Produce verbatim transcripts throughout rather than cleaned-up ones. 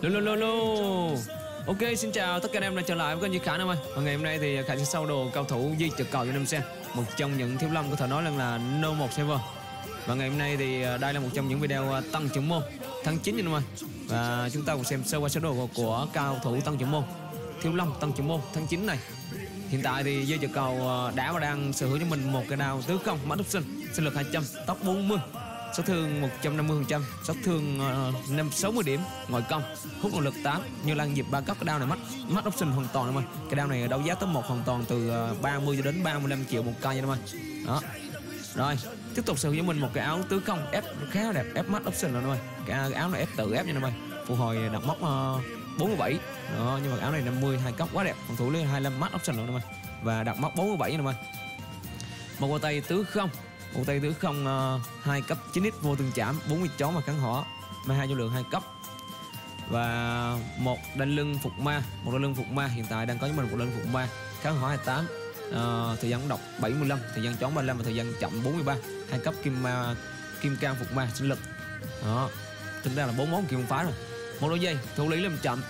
Lô lô lô lô. Ok, xin chào tất cả anh em đã trở lại với kênh Duy Khải năm ơi. Và ngày hôm nay thì Khải sẽ sâu đồ cao thủ Duy Chợ Cầu cho năm xem, một trong những Thiếu Lâm có thể nói rằng là no một server. Và ngày hôm nay thì đây là một trong những video Tân Chưởng Môn tháng chín anh em ơi. Và chúng ta cùng xem sơ qua sơ đồ của cao thủ Tân Chưởng Môn Thiếu Lâm Tân Chưởng Môn tháng chín này. Hiện tại thì Duy Chợ Cầu đã và đang sở hữu cho mình một cái đao tứ công, mã đúc sinh, sinh lực hai trăm, tốc bốn mươi, sát thương một trăm năm mươi phần trăm, sát thương năm sáu mươi điểm, ngoại công, hút nội lực tám, như lan dịp ba cấp. Cái đao này mắt mắt option hoàn toàn em ơi. Cái đao này đấu giá tới một hoàn toàn từ ba mươi cho đến ba mươi lăm triệu một cây em ơi. Đó. Rồi, tiếp tục sở hữu mình một cái áo tứ công ép khá đẹp, ép mắt option rồi em ơi. Cái áo này ép tự ép nha em ơi. Phục hồi đặt móc bốn mươi bảy. Đó, nhưng mà áo này năm mươi hai cấp quá đẹp, phòng thủ lên hai mươi lăm mắt option rồi em ơi. Và đặt móc bốn mươi bảy nha em ơi. Một bao tay tứ không. Một tay tứ không hai cấp chín x vô tương chạm, bốn mươi chó mà kháng hỏa, ma hai vô lượng hai cấp. Và một đanh lưng phục ma, một đanh lưng phục ma hiện tại đang có với mình một đanh lưng phục ma, kháng hỏa hai mươi tám, uh, thời gian độc bảy mươi lăm, thời gian chó ba mươi lăm và thời gian chậm bốn mươi ba, hai cấp kim ma, kim cang phục ma sinh lực. Đó, tính ra là bốn món kim phá rồi. Một đôi dây, thủ lý làm chậm,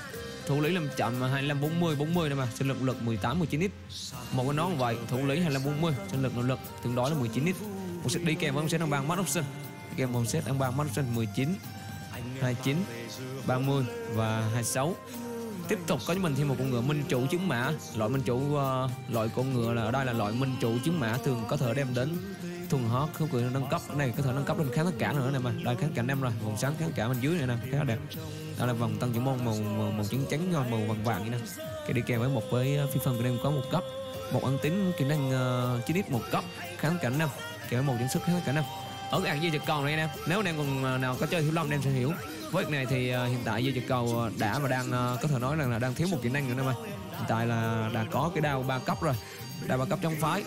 thủ lý làm chậm hai mươi lăm bốn mươi bốn mươi này mà, sinh lực lực mười tám mười chín x. Một cái nón vậy, thủ lý hai mươi lăm bốn mươi, sinh lực nội lực tương đối là mười chín x. Một set đi kèm với một set ăn bàn mắt option, kèm một set ăn bàn mắt option mười chín, hai mươi chín, ba mươi và hai mươi sáu. Tiếp tục có cho mình thêm một con ngựa minh chủ chứng mã. Loại minh chủ uh, loại con ngựa là ở đây là loại minh chủ chứng mã thường có thể đem đến thuần hót không cười nâng cấp. Cái này có thể nâng cấp lên kháng tất cả nữa nè mà. Đây kháng cả năm rồi, vòng sáng kháng cả bên dưới này nè, khá đẹp. Đó là vòng Tân Chưởng Môn màu màu, màu trắng trắng màu vàng vàng như này. Cái đi kèm với một với phi phần của em có một cấp, một ăn tính kỹ năng chín x một cấp, kháng cả năm. Kể một điểm sức hết cả năm ở cái hàng Duy Chợ Cầu này em. Nếu anh em còn nào có chơi Thiếu Lâm anh em sẽ hiểu. Với việc này thì uh, hiện tại Duy Chợ Cầu đã và đang uh, có thể nói rằng là, là đang thiếu một kỹ năng nữa em ơi. Hiện tại là đã có cái đao ba cấp rồi, đao ba cấp trong phái,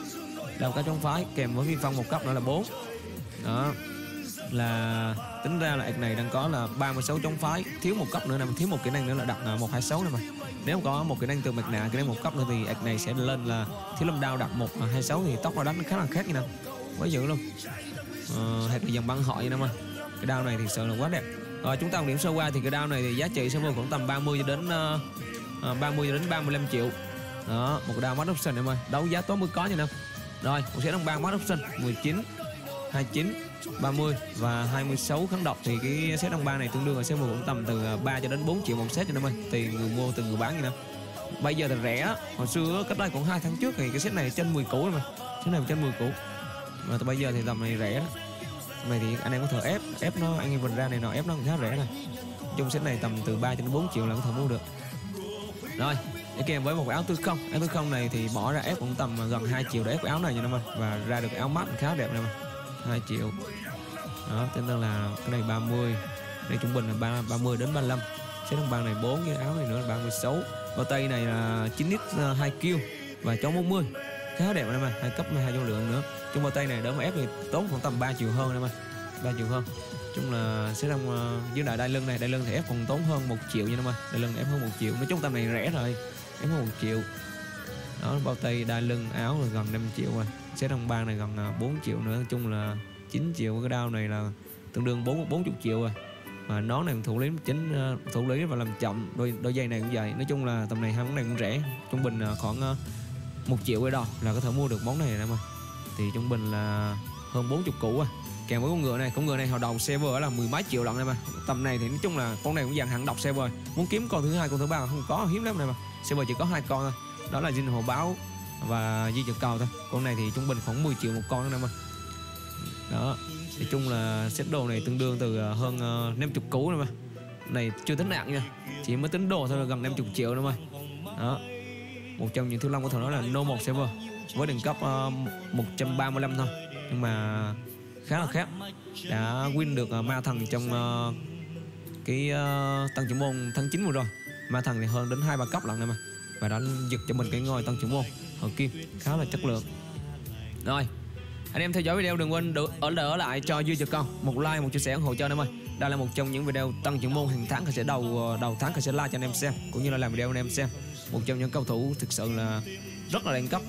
đao cấp trong phái kèm với vi phong một cấp nữa là bốn. Đó là tính ra là việc này đang có là ba mươi sáu trong phái, thiếu một cấp nữa nè, thiếu một kỹ năng nữa là đặt uh, một hai sáu nè mà. Nếu không có một kỹ năng từ mặt nạ, kỹ năng một cấp nữa thì việc này sẽ lên là Thiếu Lâm đao đặt một hai sáu thì tóc nó đánh khá là khác như nào. Quá dữ luôn. Ờ, hệt dòng băng hội em ơi. Cái đao này thì sự là quá đẹp. Rồi chúng ta cùng điểm sơ qua thì cái đao này thì giá trị sẽ vô khoảng tầm ba mươi cho đến uh, ba mươi cho đến ba mươi lăm triệu. Đó, một cái đao mod option em ơi, đấu giá tối mới có nha em. Rồi, một sẽ đồng băng mod option mười chín, hai mươi chín, ba mươi và hai mươi sáu kháng độc thì cái set đồng băng này tương đương là sẽ vô khoảng tầm từ ba cho đến bốn triệu một set cho em ơi, tùy người mua từng người bán như nào. Bây giờ thì rẻ đó. Hồi xưa cách đây khoảng hai tháng trước thì cái set này trên mười củ em ơi. Set này trên mười củ. Mà bây giờ thì tầm này rẻ đó. Mày thì anh em có thể ép ép nó, anh em mình ra này nọ ép nó khá rẻ này. Chung set này tầm từ ba cho đến bốn triệu là có thể mua được. Rồi, để kèm với một áo tư không, áo tư không này thì bỏ ra ép cũng tầm gần hai triệu để ép áo này nha em ơi, và ra được áo mắt khá đẹp này mà. hai triệu. Đó, tên tên là cái này ba mươi, đây trung bình là ba mươi đến ba mươi lăm. Set đồng băng này bốn cái áo này nữa là ba mươi sáu. Bao tay này là chín x hai kill và chống bốn mươi. Khá đẹp em ơi, hai cấp hai vô lượng nữa. Chung bao tay này đỡ mà ép thì tốn khoảng tầm ba triệu hơn em ơi, ba triệu hơn. Chung là sẽ đồng uh, dưới đại đai lưng này, đai lưng thì ép còn tốn hơn một triệu nha em ơi. Đai lưng ép hơn một triệu, nói chung tầm này rẻ rồi, ép hơn một triệu. Đó, bao tay đai lưng áo là gần năm triệu rồi. Sẽ đồng bang này gần uh, bốn triệu nữa, chung là chín triệu. Cái đao này là tương đương bốn bốn mươi triệu rồi. Mà nón này thủ lý chính uh, thủ lý và làm chậm, đôi đôi dây này cũng vậy. Nói chung là tầm này hai món này cũng rẻ, trung bình uh, khoảng uh, một triệu cái đó là có thể mua được món này em ơi. Thì trung bình là hơn bốn mươi củ à. Kèm với con ngựa này, con ngựa này hồi đầu server là mười mấy triệu lận em ơi. Tầm này thì nói chung là con này cũng dạng hạng độc server. Muốn kiếm con thứ hai, con thứ ba không có, hiếm lắm em ơi. Server chỉ có hai con thôi. Đó là Jin Hồ Báo và Duy Chợ Cầu thôi. Con này thì trung bình khoảng mười triệu một con nữa em ơi. Đó. Nói chung là set đồ này tương đương từ hơn năm mươi củ em ơi. Này chưa tính nặng nha. Chỉ mới tính đồ thôi là gần năm mươi triệu em ơi. Đó. Một trong những Thiếu Lâm có thể nói là no một server với đẳng cấp uh, một trăm ba mươi lăm thôi, nhưng mà khá là khác. Đã win được uh, ma thần trong uh, cái uh, Tân Chưởng Môn tháng chín vừa rồi. Ma thần thì hơn đến hai ba cấp lần này mà, và đã giật cho mình cái ngôi Tân Chưởng Môn ở kim khá là chất lượng. Rồi anh em theo dõi video đừng quên được ở đỡ lại cho Duy Chợ Cầu một like, một chia sẻ ủng hộ cho anh em ơi. Đây là một trong những video Tân Chưởng Môn hàng tháng sẽ đầu đầu tháng sẽ like cho anh em xem, cũng như là làm video anh em xem. Một trong những cầu thủ thực sự là rất là đẳng cấp,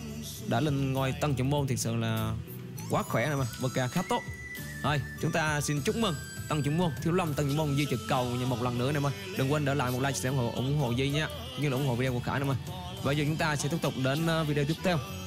đã lên ngôi Tân Chưởng Môn thực sự là quá khỏe này mà, vê ca khá tốt. Rồi chúng ta xin chúc mừng Tân Chưởng Môn, Thiếu Lâm, Tân Chưởng Môn, Duy Chợ Cầu một lần nữa anh em ơi. Đừng quên để lại một like, share, ủng hộ ủng hộ Duy nha, cũng như là ủng hộ video của Khải anh em ơi. Bây giờ chúng ta sẽ tiếp tục đến video tiếp theo.